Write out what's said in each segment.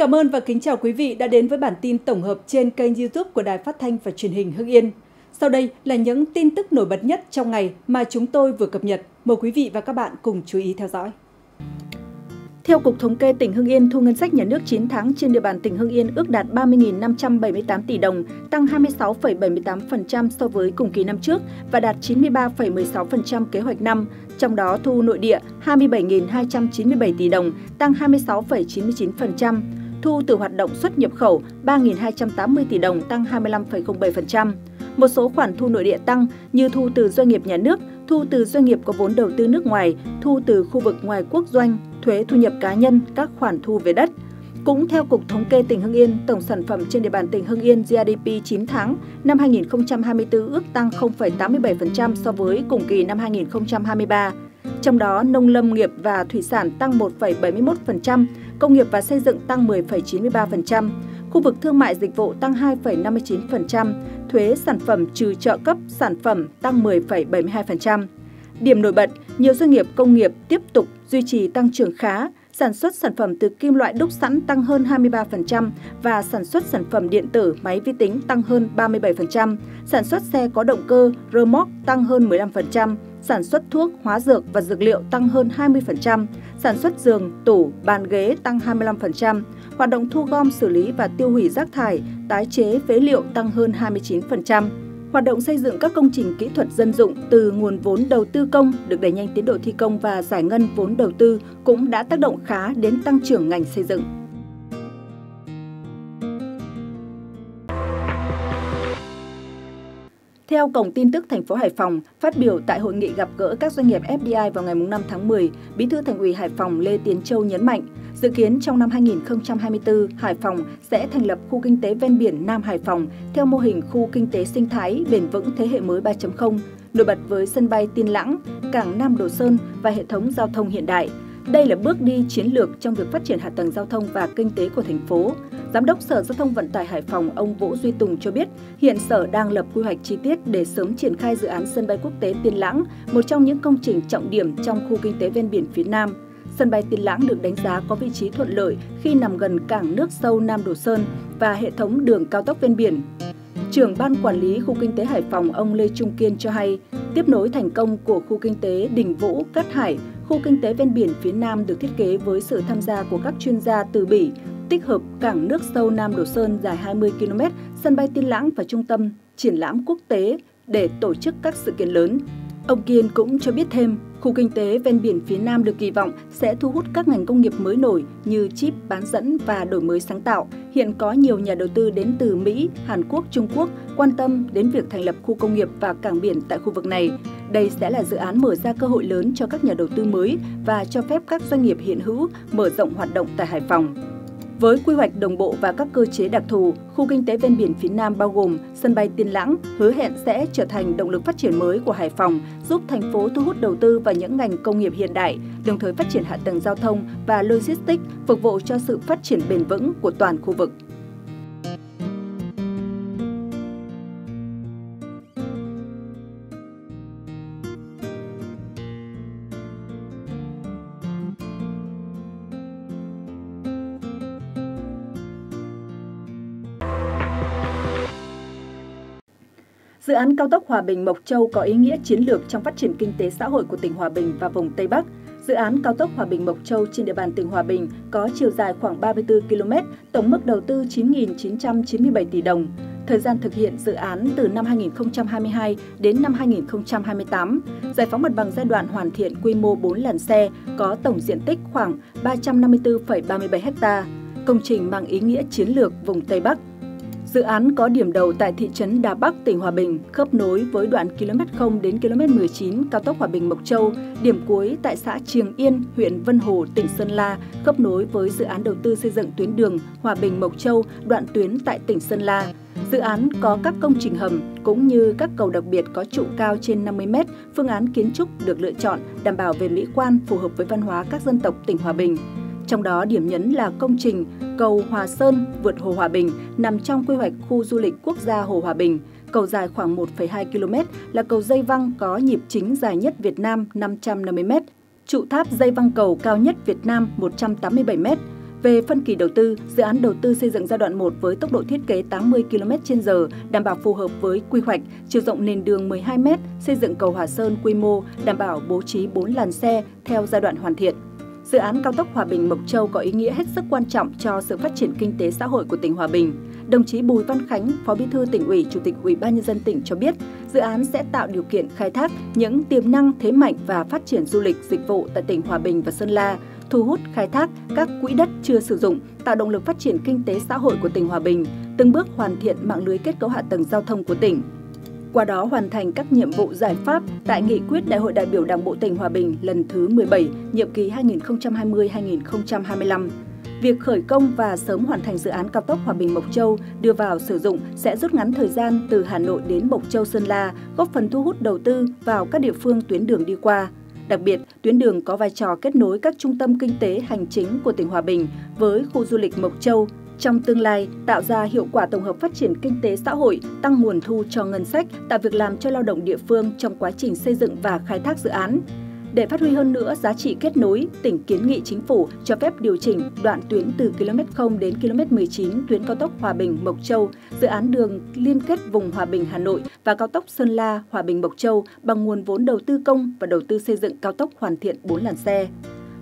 cảm ơn và kính chào quý vị đã đến với bản tin tổng hợp trên kênh YouTube của Đài Phát thanh và Truyền hình Hưng Yên. Sau đây là những tin tức nổi bật nhất trong ngày mà chúng tôi vừa cập nhật. Mời quý vị và các bạn cùng chú ý theo dõi. Theo Cục Thống kê tỉnh Hưng Yên, thu ngân sách nhà nước 9 tháng trên địa bàn tỉnh Hưng Yên ước đạt 30.578 tỷ đồng, tăng 26,78% so với cùng kỳ năm trước và đạt 93,16% kế hoạch năm. Trong đó, thu nội địa 27.297 tỷ đồng, tăng 26,99%. Thu từ hoạt động xuất nhập khẩu 3.280 tỷ đồng, tăng 25,07%. Một số khoản thu nội địa tăng như thu từ doanh nghiệp nhà nước, thu từ doanh nghiệp có vốn đầu tư nước ngoài, thu từ khu vực ngoài quốc doanh, thuế thu nhập cá nhân, các khoản thu về đất. Cũng theo Cục Thống kê tỉnh Hưng Yên, tổng sản phẩm trên địa bàn tỉnh Hưng Yên GDP 9 tháng năm 2024 ước tăng 0,87% so với cùng kỳ năm 2023. Trong đó, nông lâm nghiệp và thủy sản tăng 1,71%, công nghiệp và xây dựng tăng 10,93%. Khu vực thương mại dịch vụ tăng 2,59%, thuế sản phẩm trừ trợ cấp sản phẩm tăng 10,72%. Điểm nổi bật, nhiều doanh nghiệp công nghiệp tiếp tục duy trì tăng trưởng khá, sản xuất sản phẩm từ kim loại đúc sẵn tăng hơn 23% và sản xuất sản phẩm điện tử, máy vi tính tăng hơn 37%, sản xuất xe có động cơ, rơ moóc tăng hơn 15%, sản xuất thuốc, hóa dược và dược liệu tăng hơn 20%, sản xuất giường, tủ, bàn ghế tăng 25%, hoạt động thu gom, xử lý và tiêu hủy rác thải, tái chế phế liệu tăng hơn 29%. Hoạt động xây dựng các công trình kỹ thuật dân dụng từ nguồn vốn đầu tư công được đẩy nhanh tiến độ thi công và giải ngân vốn đầu tư cũng đã tác động khá đến tăng trưởng ngành xây dựng. Theo Cổng tin tức thành phố Hải Phòng, phát biểu tại hội nghị gặp gỡ các doanh nghiệp FDI vào ngày 5 tháng 10, Bí thư Thành ủy Hải Phòng Lê Tiến Châu nhấn mạnh, dự kiến trong năm 2024, Hải Phòng sẽ thành lập khu kinh tế ven biển Nam Hải Phòng theo mô hình khu kinh tế sinh thái bền vững thế hệ mới 3.0, nổi bật với sân bay Tiên Lãng, cảng Nam Đồ Sơn và hệ thống giao thông hiện đại. Đây là bước đi chiến lược trong việc phát triển hạ tầng giao thông và kinh tế của thành phố. Giám đốc Sở Giao thông Vận tải Hải Phòng, ông Vũ Duy Tùng cho biết, hiện Sở đang lập quy hoạch chi tiết để sớm triển khai dự án sân bay quốc tế Tiên Lãng, một trong những công trình trọng điểm trong khu kinh tế ven biển phía Nam. Sân bay Tiên Lãng được đánh giá có vị trí thuận lợi khi nằm gần cảng nước sâu Nam Đồ Sơn và hệ thống đường cao tốc ven biển. Trưởng Ban Quản lý Khu Kinh tế Hải Phòng, ông Lê Trung Kiên cho hay, tiếp nối thành công của Khu Kinh tế Đình Vũ Cát Hải, khu kinh tế ven biển phía Nam được thiết kế với sự tham gia của các chuyên gia từ Bỉ, tích hợp cảng nước sâu Nam Đồ Sơn dài 20 km, sân bay Tiên Lãng và trung tâm triển lãm quốc tế để tổ chức các sự kiện lớn. Ông Kiên cũng cho biết thêm, khu kinh tế ven biển phía Nam được kỳ vọng sẽ thu hút các ngành công nghiệp mới nổi như chip, bán dẫn và đổi mới sáng tạo. Hiện có nhiều nhà đầu tư đến từ Mỹ, Hàn Quốc, Trung Quốc quan tâm đến việc thành lập khu công nghiệp và cảng biển tại khu vực này. Đây sẽ là dự án mở ra cơ hội lớn cho các nhà đầu tư mới và cho phép các doanh nghiệp hiện hữu mở rộng hoạt động tại Hải Phòng. Với quy hoạch đồng bộ và các cơ chế đặc thù, khu kinh tế ven biển phía Nam bao gồm sân bay Tiên Lãng hứa hẹn sẽ trở thành động lực phát triển mới của Hải Phòng, giúp thành phố thu hút đầu tư vào những ngành công nghiệp hiện đại, đồng thời phát triển hạ tầng giao thông và logistics phục vụ cho sự phát triển bền vững của toàn khu vực. Dự án cao tốc Hòa Bình - Mộc Châu có ý nghĩa chiến lược trong phát triển kinh tế xã hội của tỉnh Hòa Bình và vùng Tây Bắc. Dự án cao tốc Hòa Bình - Mộc Châu trên địa bàn tỉnh Hòa Bình có chiều dài khoảng 34 km, tổng mức đầu tư 9.997 tỷ đồng. Thời gian thực hiện dự án từ năm 2022 đến năm 2028, giải phóng mặt bằng giai đoạn hoàn thiện quy mô 4 làn xe, có tổng diện tích khoảng 354,37 ha. Công trình mang ý nghĩa chiến lược vùng Tây Bắc. Dự án có điểm đầu tại thị trấn Đà Bắc, tỉnh Hòa Bình, khớp nối với đoạn km0 đến km19 cao tốc Hòa Bình - Mộc Châu, điểm cuối tại xã Trường Yên, huyện Vân Hồ, tỉnh Sơn La, khớp nối với dự án đầu tư xây dựng tuyến đường Hòa Bình - Mộc Châu, đoạn tuyến tại tỉnh Sơn La. Dự án có các công trình hầm cũng như các cầu đặc biệt có trụ cao trên 50 m, phương án kiến trúc được lựa chọn đảm bảo về mỹ quan phù hợp với văn hóa các dân tộc tỉnh Hòa Bình. Trong đó, điểm nhấn là công trình Cầu Hòa Sơn vượt Hồ Hòa Bình nằm trong quy hoạch khu du lịch quốc gia Hồ Hòa Bình. Cầu dài khoảng 1,2 km là cầu dây văng có nhịp chính dài nhất Việt Nam 550 m, trụ tháp dây văng cầu cao nhất Việt Nam 187 m. Về phân kỳ đầu tư, dự án đầu tư xây dựng giai đoạn 1 với tốc độ thiết kế 80 km/h, đảm bảo phù hợp với quy hoạch, chiều rộng nền đường 12 m, xây dựng cầu Hòa Sơn quy mô, đảm bảo bố trí 4 làn xe theo giai đoạn hoàn thiện. Dự án cao tốc Hòa Bình - Mộc Châu có ý nghĩa hết sức quan trọng cho sự phát triển kinh tế xã hội của tỉnh Hòa Bình. Đồng chí Bùi Văn Khánh, Phó Bí thư Tỉnh ủy, Chủ tịch Ủy ban nhân dân tỉnh cho biết, dự án sẽ tạo điều kiện khai thác những tiềm năng, thế mạnh và phát triển du lịch dịch vụ tại tỉnh Hòa Bình và Sơn La, thu hút khai thác các quỹ đất chưa sử dụng, tạo động lực phát triển kinh tế xã hội của tỉnh Hòa Bình, từng bước hoàn thiện mạng lưới kết cấu hạ tầng giao thông của tỉnh. Qua đó hoàn thành các nhiệm vụ giải pháp tại nghị quyết Đại hội đại biểu Đảng bộ tỉnh Hòa Bình lần thứ 17, nhiệm kỳ 2020-2025. Việc khởi công và sớm hoàn thành dự án cao tốc Hòa Bình - Mộc Châu đưa vào sử dụng sẽ rút ngắn thời gian từ Hà Nội đến Mộc Châu - Sơn La, góp phần thu hút đầu tư vào các địa phương tuyến đường đi qua. Đặc biệt, tuyến đường có vai trò kết nối các trung tâm kinh tế hành chính của tỉnh Hòa Bình với khu du lịch Mộc Châu. Trong tương lai, tạo ra hiệu quả tổng hợp phát triển kinh tế xã hội, tăng nguồn thu cho ngân sách, tạo việc làm cho lao động địa phương trong quá trình xây dựng và khai thác dự án. Để phát huy hơn nữa giá trị kết nối, tỉnh kiến nghị chính phủ cho phép điều chỉnh đoạn tuyến từ km0 đến km19 tuyến cao tốc Hòa Bình - Mộc Châu, dự án đường liên kết vùng Hòa Bình - Hà Nội và cao tốc Sơn La - Hòa Bình - Mộc Châu bằng nguồn vốn đầu tư công và đầu tư xây dựng cao tốc hoàn thiện 4 làn xe.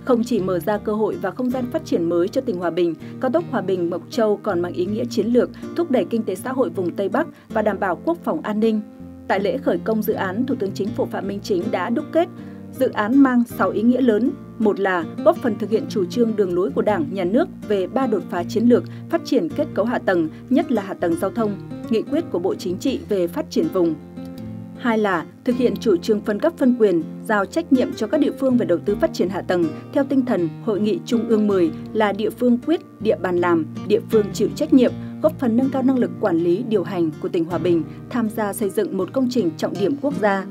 Không chỉ mở ra cơ hội và không gian phát triển mới cho tỉnh Hòa Bình, cao tốc Hòa Bình - Mộc Châu còn mang ý nghĩa chiến lược, thúc đẩy kinh tế xã hội vùng Tây Bắc và đảm bảo quốc phòng an ninh. Tại lễ khởi công dự án, Thủ tướng Chính phủ Phạm Minh Chính đã đúc kết dự án mang 6 ý nghĩa lớn. Một là góp phần thực hiện chủ trương đường lối của Đảng, Nhà nước về 3 đột phá chiến lược, phát triển kết cấu hạ tầng, nhất là hạ tầng giao thông, nghị quyết của Bộ Chính trị về phát triển vùng. Hai là thực hiện chủ trương phân cấp phân quyền, giao trách nhiệm cho các địa phương về đầu tư phát triển hạ tầng theo tinh thần Hội nghị Trung ương 10 là địa phương quyết, địa bàn làm, địa phương chịu trách nhiệm, góp phần nâng cao năng lực quản lý điều hành của tỉnh Hòa Bình tham gia xây dựng một công trình trọng điểm quốc gia.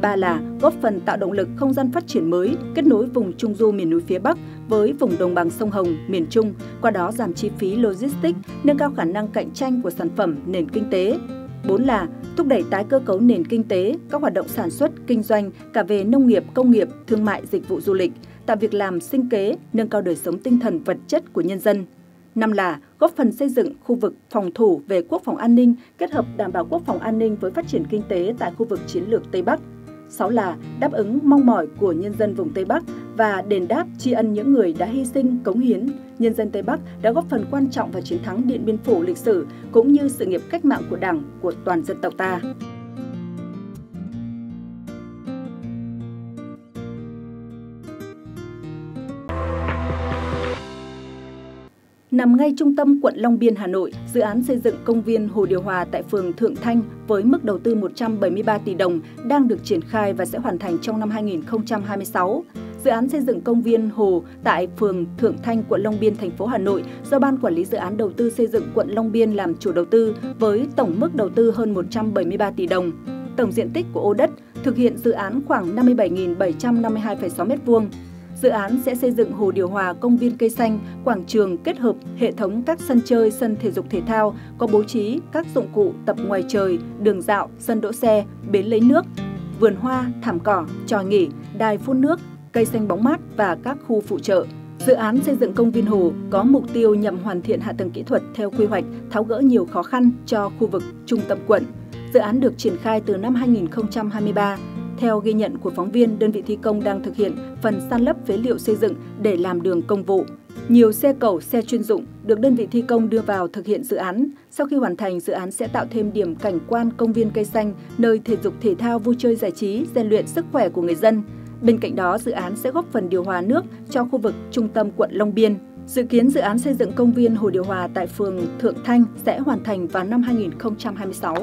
Ba là góp phần tạo động lực không gian phát triển mới, kết nối vùng Trung Du miền núi phía Bắc với vùng đồng bằng sông Hồng, miền Trung, qua đó giảm chi phí logistics, nâng cao khả năng cạnh tranh của sản phẩm nền kinh tế. Bốn là thúc đẩy tái cơ cấu nền kinh tế, các hoạt động sản xuất, kinh doanh cả về nông nghiệp, công nghiệp, thương mại, dịch vụ du lịch, tạo việc làm sinh kế, nâng cao đời sống tinh thần vật chất của nhân dân. Năm là góp phần xây dựng khu vực phòng thủ về quốc phòng an ninh, kết hợp đảm bảo quốc phòng an ninh với phát triển kinh tế tại khu vực chiến lược Tây Bắc. Sáu là đáp ứng mong mỏi của nhân dân vùng Tây Bắc và đền đáp tri ân những người đã hy sinh, cống hiến. Nhân dân Tây Bắc đã góp phần quan trọng vào chiến thắng Điện Biên Phủ lịch sử, cũng như sự nghiệp cách mạng của Đảng, của toàn dân tộc ta. Nằm ngay trung tâm quận Long Biên, Hà Nội, dự án xây dựng công viên Hồ Điều Hòa tại phường Thượng Thanh với mức đầu tư 173 tỷ đồng đang được triển khai và sẽ hoàn thành trong năm 2026. Dự án xây dựng công viên Hồ tại phường Thượng Thanh, quận Long Biên, thành phố Hà Nội do Ban Quản lý Dự án Đầu tư Xây dựng quận Long Biên làm chủ đầu tư với tổng mức đầu tư hơn 173 tỷ đồng. Tổng diện tích của ô đất thực hiện dự án khoảng 57.752,6 m2. Dự án sẽ xây dựng Hồ Điều Hòa, công viên cây xanh, quảng trường kết hợp hệ thống các sân chơi, sân thể dục thể thao, có bố trí các dụng cụ tập ngoài trời, đường dạo, sân đỗ xe, bến lấy nước, vườn hoa, thảm cỏ, tròi nghỉ, đài phun nước, cây xanh bóng mát và các khu phụ trợ. Dự án xây dựng công viên Hồ có mục tiêu nhằm hoàn thiện hạ tầng kỹ thuật theo quy hoạch, tháo gỡ nhiều khó khăn cho khu vực trung tâm quận. Dự án được triển khai từ năm 2023. Theo ghi nhận của phóng viên, đơn vị thi công đang thực hiện phần san lấp phế liệu xây dựng để làm đường công vụ. Nhiều xe cẩu, xe chuyên dụng được đơn vị thi công đưa vào thực hiện dự án. Sau khi hoàn thành, dự án sẽ tạo thêm điểm cảnh quan công viên cây xanh, nơi thể dục thể thao, vui chơi giải trí, rèn luyện sức khỏe của người dân. Bên cạnh đó, dự án sẽ góp phần điều hòa nước cho khu vực trung tâm quận Long Biên. Dự kiến dự án xây dựng công viên Hồ Điều Hòa tại phường Thượng Thanh sẽ hoàn thành vào năm 2026.